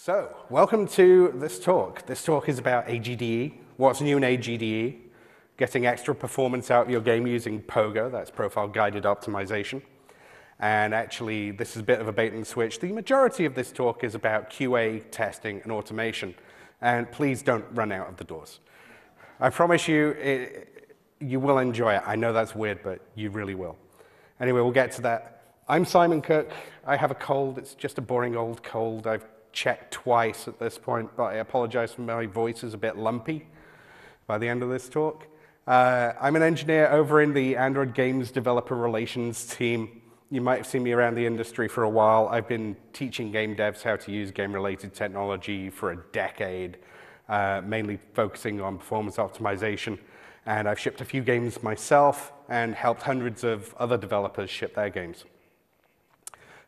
So, welcome to this talk. This talk is about AGDE, what's new in AGDE, getting extra performance out of your game using POGO, that's Profile-Guided Optimization. And actually, this is a bit of a bait and switch. The majority of this talk is about QA, testing, and automation. And please don't run out of the doors. I promise you, you will enjoy it. I know that's weird, but you really will. Anyway, we'll get to that. I'm Simon Cook. I have a cold. It's just a boring old cold. I've checked twice at this point, but I apologize for my voice is a bit lumpy by the end of this talk. I'm an engineer over in the Android Games Developer Relations team. You might have seen me around the industry for a while. I've been teaching game devs how to use game-related technology for a decade, mainly focusing on performance optimization. And I've shipped a few games myself and helped hundreds of other developers ship their games.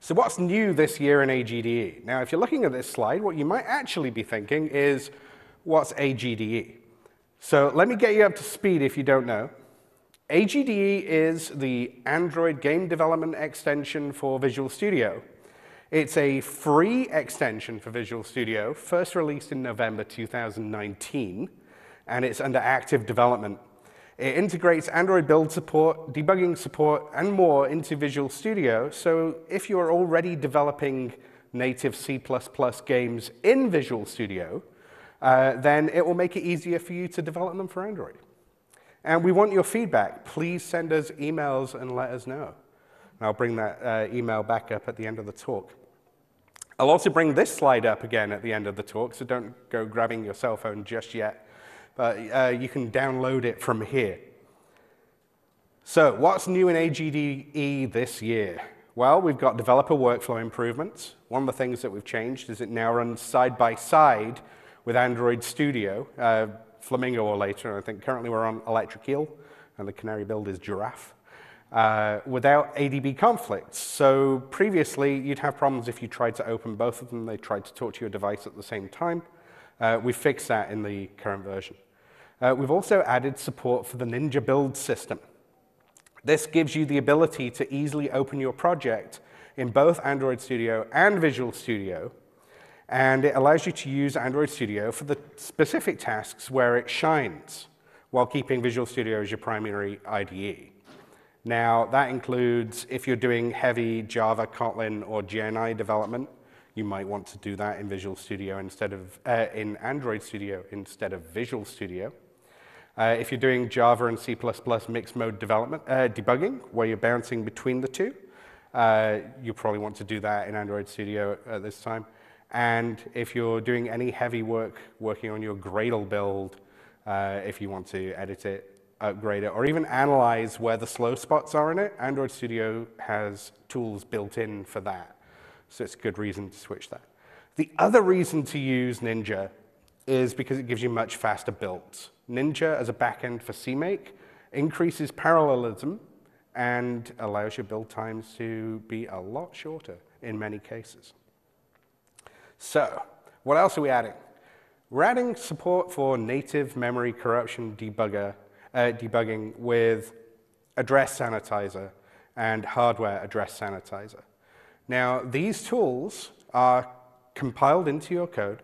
So what's new this year in AGDE? Now, if you're looking at this slide, what you might actually be thinking is, what's AGDE? So let me get you up to speed if you don't know. AGDE is the Android Game Development Extension for Visual Studio. It's a free extension for Visual Studio, first released in November 2019, and it's under active development. It integrates Android build support, debugging support, and more into Visual Studio. So if you're already developing native C++ games in Visual Studio, then it will make it easier for you to develop them for Android. And we want your feedback. Please send us emails and let us know. And I'll bring that email back up at the end of the talk. I'll also bring this slide up again at the end of the talk, so don't go grabbing your cell phone just yet. But you can download it from here. So what's new in AGDE this year? Well, we've got developer workflow improvements. One of the things that we've changed is it now runs side by side with Android Studio, Flamingo or later. I think currently we're on Electric Eel, and the canary build is Giraffe, without ADB conflicts. So previously, you'd have problems if you tried to open both of them. They tried to talk to your device at the same time. We fixed that in the current version. We've also added support for the Ninja build system. This gives you the ability to easily open your project in both Android Studio and Visual Studio, and it allows you to use Android Studio for the specific tasks where it shines, while keeping Visual Studio as your primary IDE. Now, that includes if you're doing heavy Java, Kotlin, or JNI development. You might want to do that in Visual Studio instead of in Android Studio instead of Visual Studio. If you're doing Java and C++ mixed mode development debugging, where you're bouncing between the two, you probably want to do that in Android Studio at this time. And if you're doing any heavy work working on your Gradle build, if you want to edit it, upgrade it, or even analyze where the slow spots are in it, Android Studio has tools built in for that. So it's a good reason to switch that. The other reason to use Ninja is because it gives you much faster builds. Ninja, as a backend for CMake, increases parallelism and allows your build times to be a lot shorter in many cases. So what else are we adding? We're adding support for native memory corruption debugging with Address Sanitizer and Hardware Address Sanitizer. Now, these tools are compiled into your code,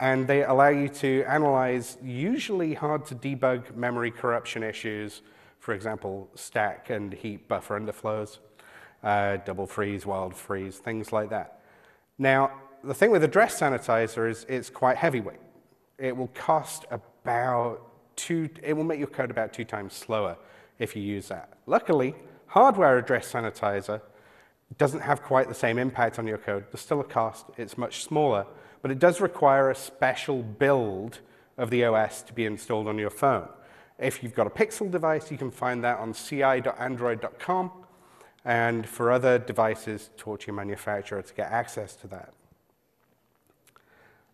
and they allow you to analyze usually hard to debug memory corruption issues, for example, stack and heap buffer underflows, double freeze, wild freeze, things like that. Now, the thing with Address Sanitizer is it's quite heavyweight. It will cost about it will make your code about 2 times slower if you use that. Luckily, Hardware Address Sanitizer doesn't have quite the same impact on your code. There's still a cost. It's much smaller. But it does require a special build of the OS to be installed on your phone. If you've got a Pixel device, you can find that on ci.android.com. And for other devices, talk to your manufacturer to get access to that.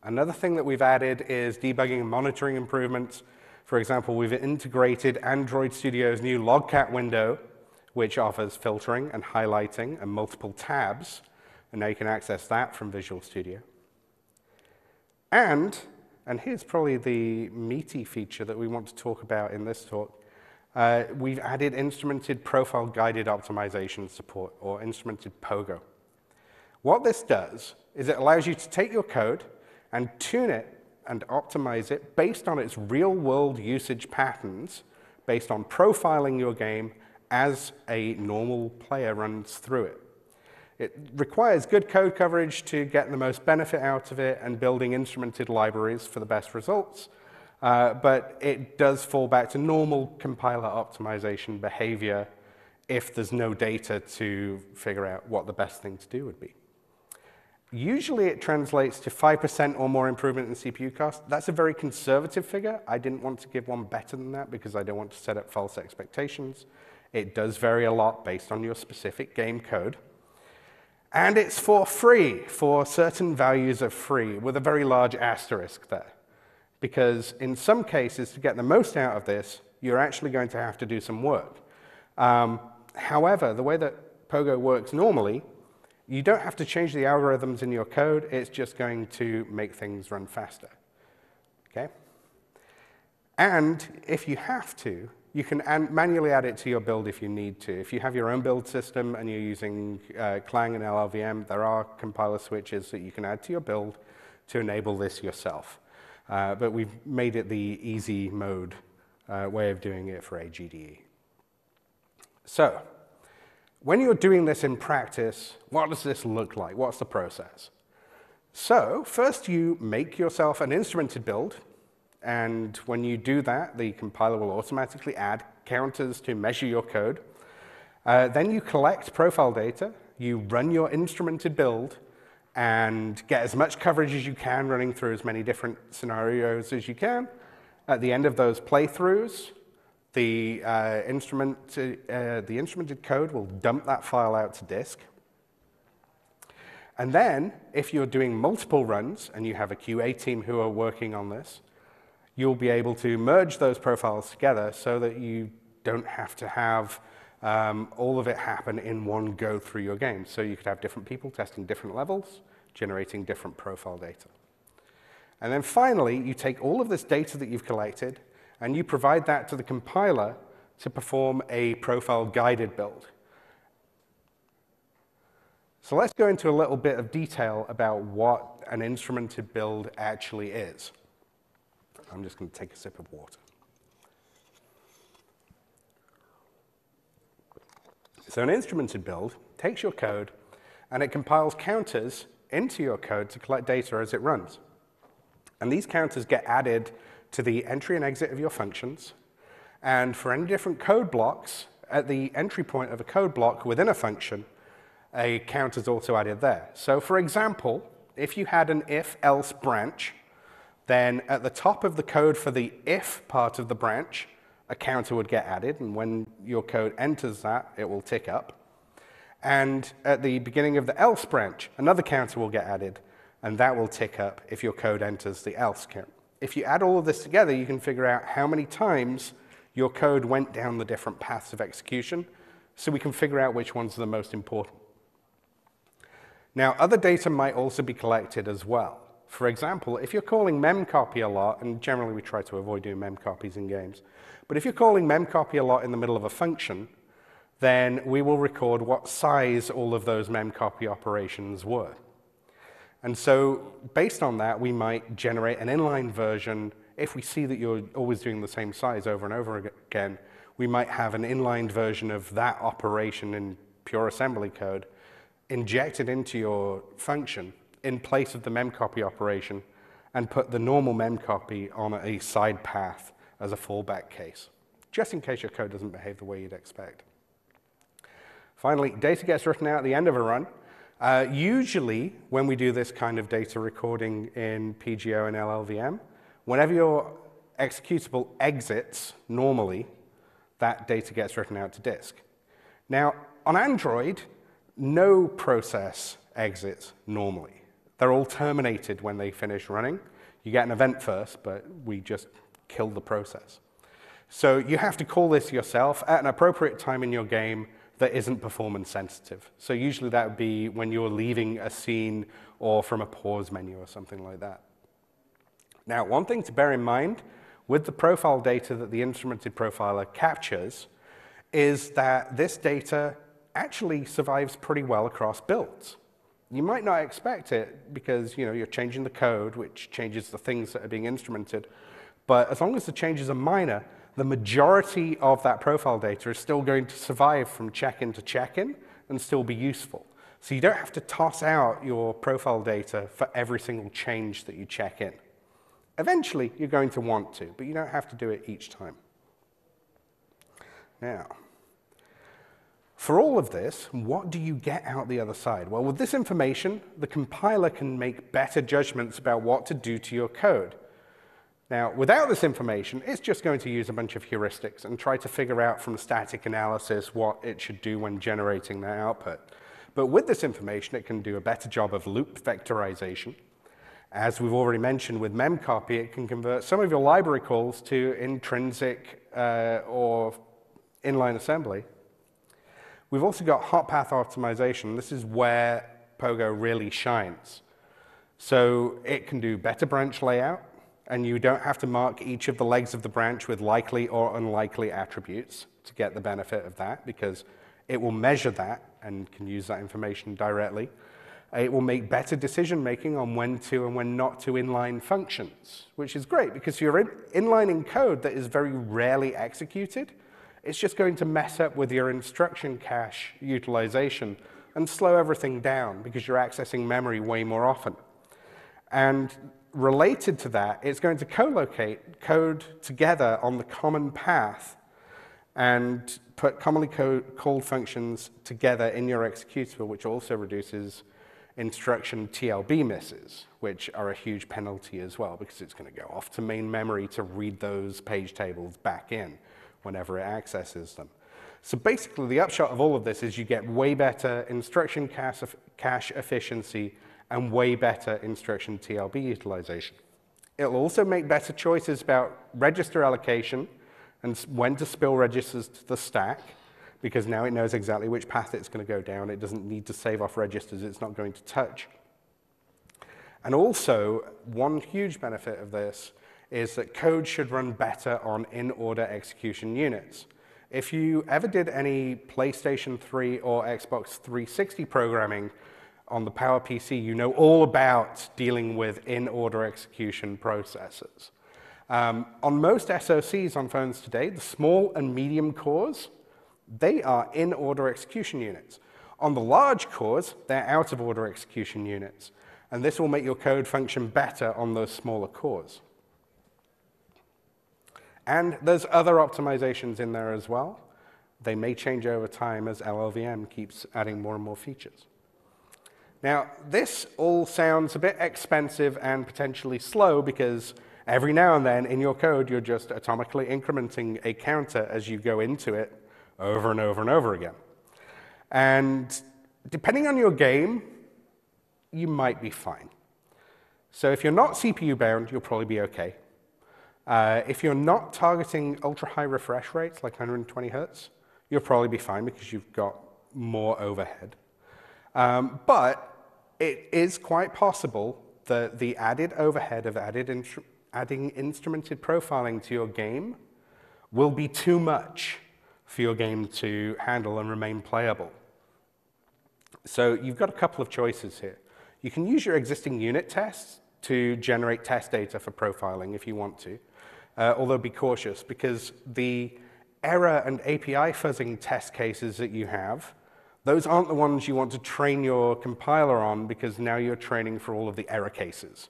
Another thing that we've added is debugging and monitoring improvements. For example, we've integrated Android Studio's new Logcat window, which offers filtering and highlighting and multiple tabs. And now you can access that from Visual Studio. And here's probably the meaty feature that we want to talk about in this talk. We've added instrumented profile-guided optimization support, or instrumented POGO. What this does is it allows you to take your code and tune it and optimize it based on its real-world usage patterns, based on profiling your game as a normal player runs through it. It requires good code coverage to get the most benefit out of it and building instrumented libraries for the best results, but it does fall back to normal compiler optimization behavior if there's no data to figure out what the best thing to do would be. Usually it translates to 5% or more improvement in CPU cost. That's a very conservative figure. I didn't want to give one better than that because I don't want to set up false expectations. It does vary a lot based on your specific game code. And it's for free, for certain values of free, with a very large asterisk there. Because in some cases, to get the most out of this, you're actually going to have to do some work. However, the way that Pogo works normally, you don't have to change the algorithms in your code. It's just going to make things run faster. Okay? And if you have to, you can manually add it to your build if you need to. If you have your own build system and you're using Clang and LLVM, there are compiler switches that you can add to your build to enable this yourself. But we've made it the easy mode way of doing it for AGDE. So, when you're doing this in practice, what does this look like? What's the process? So, first you make yourself an instrumented build, and when you do that, the compiler will automatically add counters to measure your code. Then you collect profile data, you run your instrumented build, and get as much coverage as you can running through as many different scenarios as you can. At the end of those playthroughs, the instrumented code will dump that file out to disk. And then, if you're doing multiple runs, and you have a QA team who are working on this, you'll be able to merge those profiles together so that you don't have to have all of it happen in one go through your game. So you could have different people testing different levels, generating different profile data. And then finally, you take all of this data that you've collected, and you provide that to the compiler to perform a profile-guided build. So let's go into a little bit of detail about what an instrumented build actually is. I'm just going to take a sip of water. So an instrumented build takes your code, and it compiles counters into your code to collect data as it runs. And these counters get added to the entry and exit of your functions, and for any different code blocks, at the entry point of a code block within a function, a counter is also added there. So for example, if you had an if-else branch, then at the top of the code for the if part of the branch, a counter would get added, and when your code enters that, it will tick up. And at the beginning of the else branch, another counter will get added, and that will tick up if your code enters the else count. If you add all of this together, you can figure out how many times your code went down the different paths of execution, so we can figure out which ones are the most important. Now, other data might also be collected as well. For example, if you're calling memcopy a lot, and generally we try to avoid doing memcopies in games, but if you're calling memcopy a lot in the middle of a function, then we will record what size all of those memcopy operations were. And so, based on that, we might generate an inline version. If we see that you're always doing the same size over and over again, we might have an inline version of that operation in pure assembly code injected into your function in place of the memcopy operation and put the normal memcopy on a side path as a fallback case, just in case your code doesn't behave the way you'd expect. Finally, data gets written out at the end of a run. Usually, when we do this kind of data recording in PGO and LLVM, whenever your executable exits normally, that data gets written out to disk. Now, on Android, no process exits normally. They're all terminated when they finish running. You get an event first, but we just kill the process. So you have to call this yourself at an appropriate time in your game that isn't performance sensitive. So usually that would be when you're leaving a scene or from a pause menu or something like that. Now, one thing to bear in mind with the profile data that the instrumented profiler captures is that this data actually survives pretty well across builds. You might not expect it because, you know, you're changing the code, which changes the things that are being instrumented. But as long as the changes are minor, the majority of that profile data is still going to survive from check-in to check-in and still be useful. So you don't have to toss out your profile data for every single change that you check in. Eventually, you're going to want to, but you don't have to do it each time. Now, for all of this, what do you get out the other side? Well, with this information, the compiler can make better judgments about what to do to your code. Now, without this information, it's just going to use a bunch of heuristics and try to figure out from static analysis what it should do when generating that output. But with this information, it can do a better job of loop vectorization. As we've already mentioned, with memcopy, it can convert some of your library calls to intrinsic or inline assembly. We've also got hot path optimization. This is where Pogo really shines. So it can do better branch layout, and you don't have to mark each of the legs of the branch with likely or unlikely attributes to get the benefit of that, because it will measure that and can use that information directly. It will make better decision-making on when to and when not to inline functions, which is great, because you're inlining code that is very rarely executed. It's just going to mess up with your instruction cache utilization and slow everything down, because you're accessing memory way more often. And related to that, it's going to co-locate code together on the common path and put commonly called functions together in your executable, which also reduces instruction TLB misses, which are a huge penalty as well, because it's going to go off to main memory to read those page tables back in whenever it accesses them. So basically, the upshot of all of this is you get way better instruction cache efficiency and way better instruction TLB utilization. It'll also make better choices about register allocation and when to spill registers to the stack, because now it knows exactly which path it's going to go down. It doesn't need to save off registers it's not going to touch. And also, one huge benefit of this is that code should run better on in-order execution units. If you ever did any PlayStation 3 or Xbox 360 programming on the PowerPC, you know all about dealing with in-order execution processes. On most SoCs on phones today, the small and medium cores, they are in-order execution units. On the large cores, they're out-of-order execution units. And this will make your code function better on those smaller cores. And there's other optimizations in there as well. They may change over time as LLVM keeps adding more and more features. Now, this all sounds a bit expensive and potentially slow, because every now and then in your code, you're just atomically incrementing a counter as you go into it over and over and over again. And depending on your game, you might be fine. So if you're not CPU bound, you'll probably be okay. If you're not targeting ultra-high refresh rates, like 120 hertz, you'll probably be fine, because you've got more overhead. But it is quite possible that the added overhead of adding instrumented profiling to your game will be too much for your game to handle and remain playable. So you've got a couple of choices here. You can use your existing unit tests to generate test data for profiling if you want to, although be cautious, because the error and API fuzzing test cases that you have, those aren't the ones you want to train your compiler on, because now you're training for all of the error cases,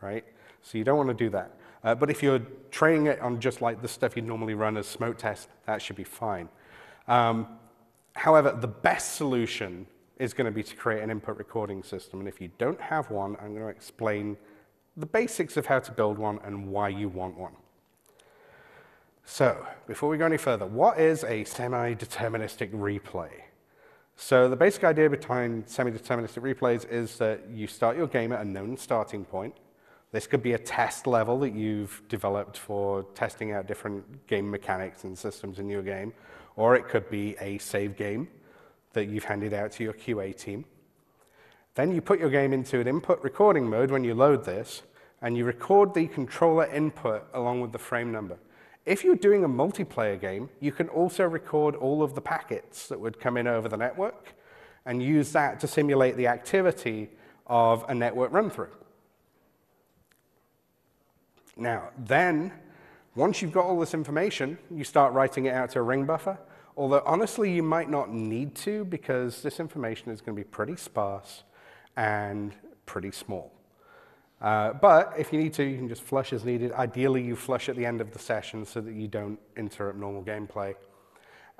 right? So you don't want to do that. But if you're training it on just like the stuff you normally run as smoke tests, that should be fine. However, the best solution is going to be to create an input recording system. And if you don't have one, I'm going to explain the basics of how to build one and why you want one. So before we go any further, what is a semi-deterministic replay? So the basic idea behind semi-deterministic replays is that you start your game at a known starting point. This could be a test level that you've developed for testing out different game mechanics and systems in your game, or it could be a save game that you've handed out to your QA team. Then you put your game into an input recording mode when you load this, and you record the controller input along with the frame number. If you're doing a multiplayer game, you can also record all of the packets that would come in over the network, and use that to simulate the activity of a network run-through. Now, then, once you've got all this information, you start writing it out to a ring buffer, although honestly, you might not need to because this information is going to be pretty sparse and pretty small. But if you need to, you can just flush as needed. Ideally, you flush at the end of the session so that you don't interrupt normal gameplay.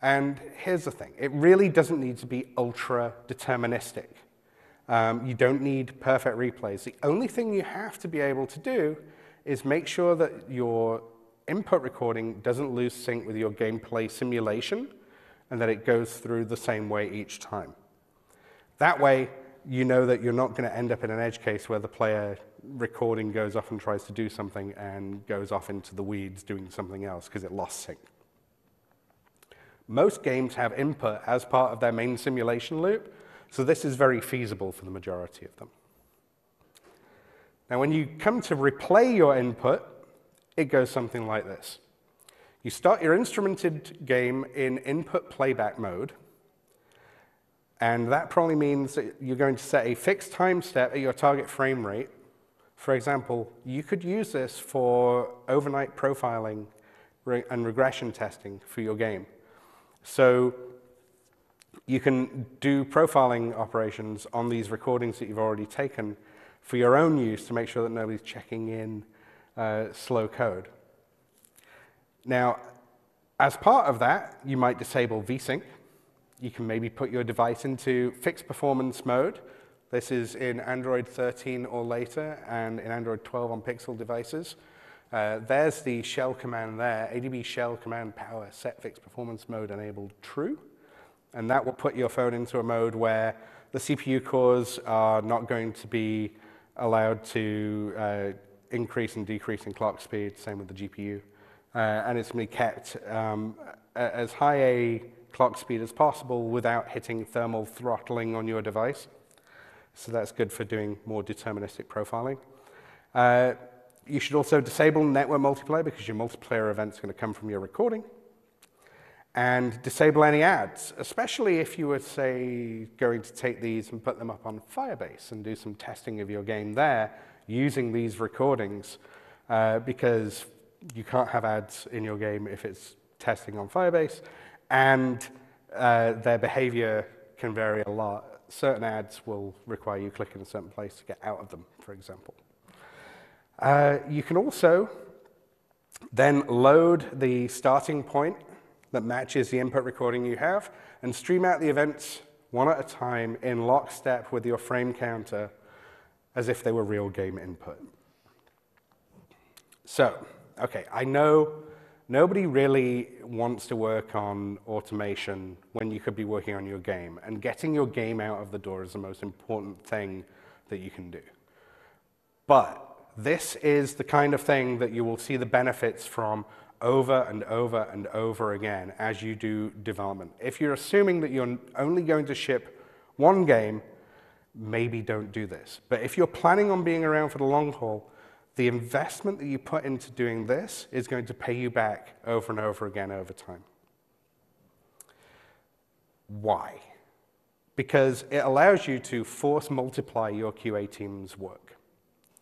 And here's the thing. It really doesn't need to be ultra deterministic. You don't need perfect replays. The only thing you have to be able to do is make sure that your input recording doesn't lose sync with your gameplay simulation and that it goes through the same way each time. That way, you know that you're not going to end up in an edge case where the player recording goes off and tries to do something and goes off into the weeds doing something else because it lost sync. Most games have input as part of their main simulation loop, so this is very feasible for the majority of them. Now, when you come to replay your input, it goes something like this. You start your instrumented game in input playback mode, and that probably means that you're going to set a fixed time step at your target frame rate. For example, you could use this for overnight profiling and regression testing for your game. So you can do profiling operations on these recordings that you've already taken for your own use to make sure that nobody's checking in slow code. Now, as part of that, you might disable VSync. You can maybe put your device into fixed performance mode. This is in Android 13 or later and in Android 12 on Pixel devices. There's the shell command there, ADB shell command power set fixed performance mode enabled true. And that will put your phone into a mode where the CPU cores are not going to be allowed to increase and decrease in clock speed, same with the GPU. And it's going to be kept as high a clock speed as possible without hitting thermal throttling on your device. So that's good for doing more deterministic profiling. You should also disable network multiplayer because your multiplayer event's going to come from your recording. And disable any ads, especially if you were, say, going to take these and put them up on Firebase and do some testing of your game there using these recordings, because you can't have ads in your game if it's testing on Firebase, and their behavior can vary a lot. Certain ads will require you click in a certain place to get out of them, for example. You can also then load the starting point that matches the input recording you have and stream out the events one at a time in lockstep with your frame counter as if they were real game input. So, okay, I know nobody really wants to work on automation when you could be working on your game, and getting your game out of the door is the most important thing that you can do. But this is the kind of thing that you will see the benefits from over and over and over again as you do development. If you're assuming that you're only going to ship one game, maybe don't do this. But if you're planning on being around for the long haul, the investment that you put into doing this is going to pay you back over and over again over time. Why? Because it allows you to force multiply your QA team's work.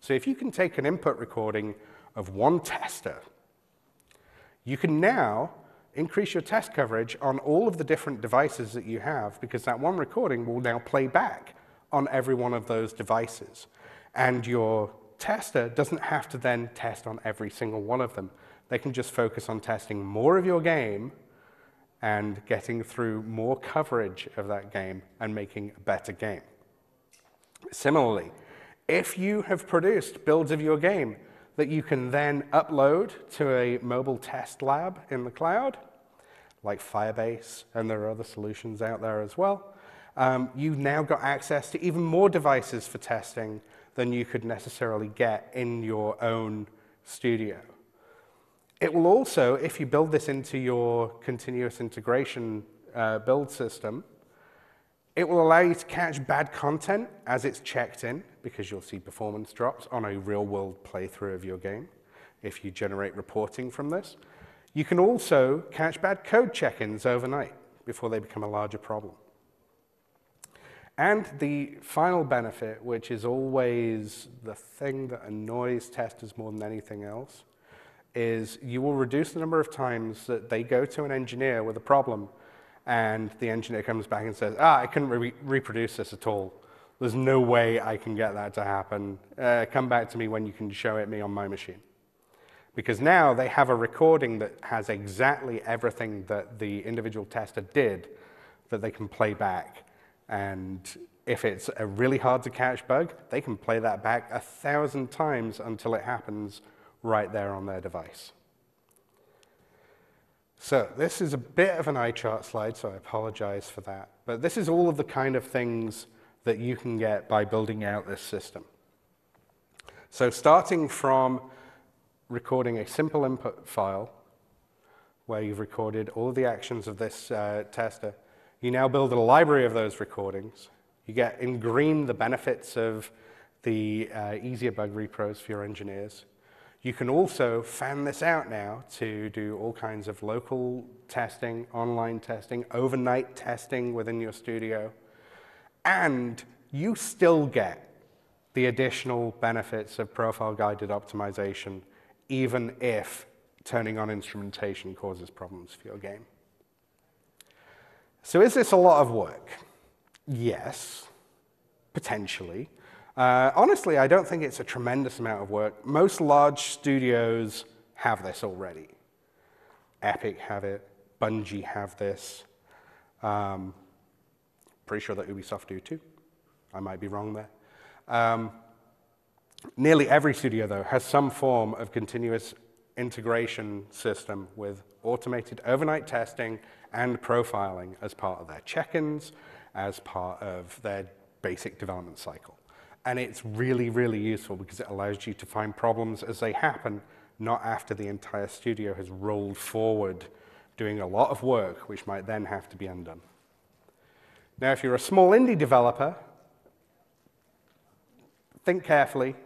So if you can take an input recording of one tester, you can now increase your test coverage on all of the different devices that you have, because that one recording will now play back on every one of those devices. And your tester doesn't have to then test on every single one of them. They can just focus on testing more of your game and getting through more coverage of that game and making a better game. Similarly, if you have produced builds of your game that you can then upload to a mobile test lab in the cloud, like Firebase, and there are other solutions out there as well, you've now got access to even more devices for testing than you could necessarily get in your own studio. It will also, if you build this into your continuous integration build system, it will allow you to catch bad content as it's checked in, because you'll see performance drops on a real-world playthrough of your game if you generate reporting from this. You can also catch bad code check-ins overnight before they become a larger problem. And the final benefit, which is always the thing that annoys testers more than anything else, is you will reduce the number of times that they go to an engineer with a problem and the engineer comes back and says, I couldn't reproduce this at all. There's no way I can get that to happen. Come back to me when you can show it me on my machine. Because now they have a recording that has exactly everything that the individual tester did that they can play back. And if it's a really hard to catch bug, they can play that back 1,000 times until it happens right there on their device. So this is a bit of an eye chart slide, so I apologize for that. But this is all of the kind of things that you can get by building out this system. So starting from recording a simple input file where you've recorded all of the actions of this tester, you now build a library of those recordings. You get in green the benefits of the easier bug repros for your engineers. You can also fan this out now to do all kinds of local testing, online testing, overnight testing within your studio. And you still get the additional benefits of profile-guided optimization, even if turning on instrumentation causes problems for your game. So is this a lot of work? Yes, potentially. Honestly, I don't think it's a tremendous amount of work. Most large studios have this already. Epic have it. Bungie have this. Pretty sure that Ubisoft do too. I might be wrong there. Nearly every studio, though, has some form of continuous integration system with automated overnight testing and profiling as part of their check-ins, as part of their basic development cycle. And it's really, really useful because it allows you to find problems as they happen, not after the entire studio has rolled forward doing a lot of work, which might then have to be undone. Now, if you're a small indie developer, think carefully.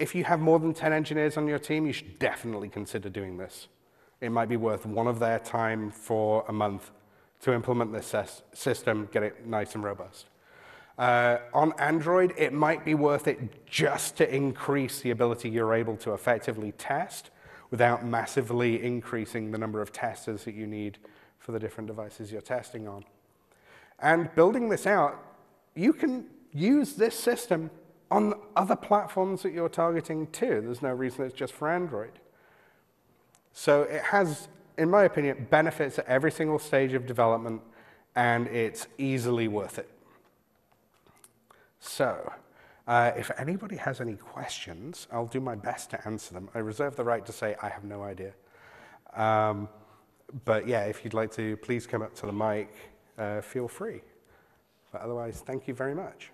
If you have more than 10 engineers on your team, you should definitely consider doing this. It might be worth one of their time for a month to implement this system, get it nice and robust. On Android, it might be worth it just to increase the ability you're able to effectively test without massively increasing the number of testers that you need for the different devices you're testing on. And building this out, you can use this system on other platforms that you're targeting too. There's no reason it's just for Android. So it has, in my opinion, benefits at every single stage of development, and it's easily worth it. So if anybody has any questions, I'll do my best to answer them. I reserve the right to say I have no idea. But yeah, if you'd like to, please come up to the mic, feel free. But otherwise, thank you very much.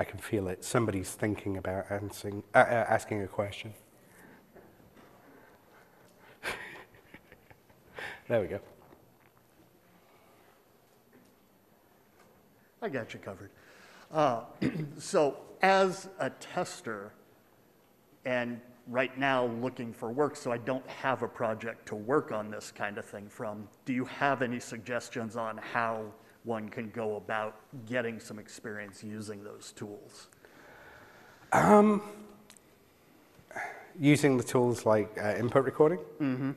I can feel it. Somebody's thinking about asking a question. There we go. I got you covered. So as a tester, and right now looking for work, so I don't have a project to work on this kind of thing from, do you have any suggestions on how one can go about getting some experience using those tools? Using the tools like input recording? Mm-hmm.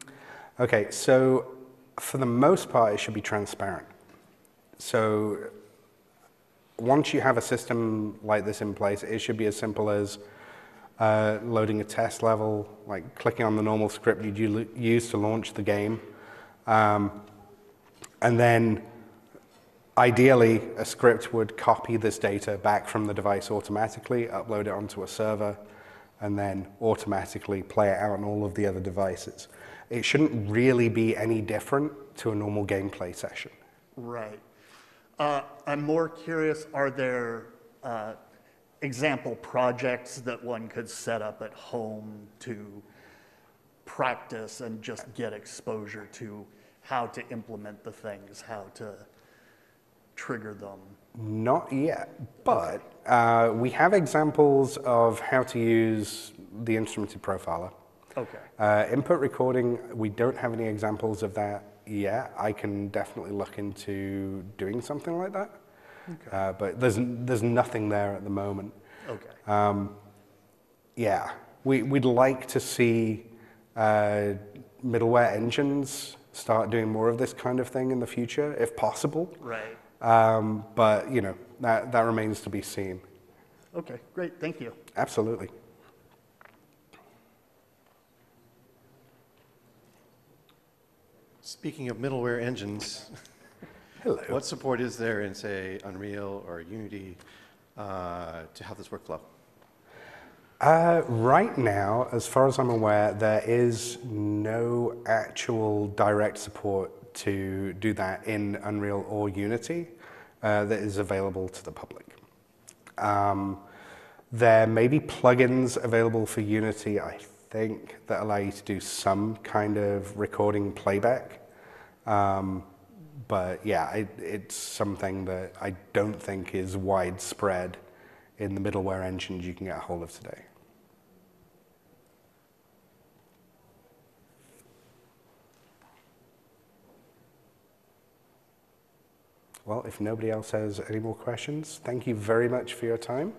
Okay, so for the most part, it should be transparent. So once you have a system like this in place, it should be as simple as loading a test level, like clicking on the normal script you'd use to launch the game, and then ideally, a script would copy this data back from the device automatically, upload it onto a server, and then automatically play it out on all of the other devices. It shouldn't really be any different to a normal gameplay session. Right. I'm more curious, are there example projects that one could set up at home to practice and just get exposure to how to implement the things, how to trigger them? Not yet, but okay. We have examples of how to use the instrumented profiler. Okay. Input recording, we don't have any examples of that yet. I can definitely look into doing something like that. Okay. But there's nothing there at the moment. Okay. Yeah, we'd like to see middleware engines start doing more of this kind of thing in the future, if possible. Right. But you know, that remains to be seen. Okay, great, thank you. Absolutely. Speaking of middleware engines, hello. What support is there in, say, Unreal or Unity to have this workflow? Right now, as far as I'm aware, there is no actual direct support to do that in Unreal or Unity that is available to the public. There may be plugins available for Unity, I think, that allow you to do some kind of recording playback. But yeah, it's something that I don't think is widespread in the middleware engines you can get a hold of today. Well, if nobody else has any more questions, thank you very much for your time.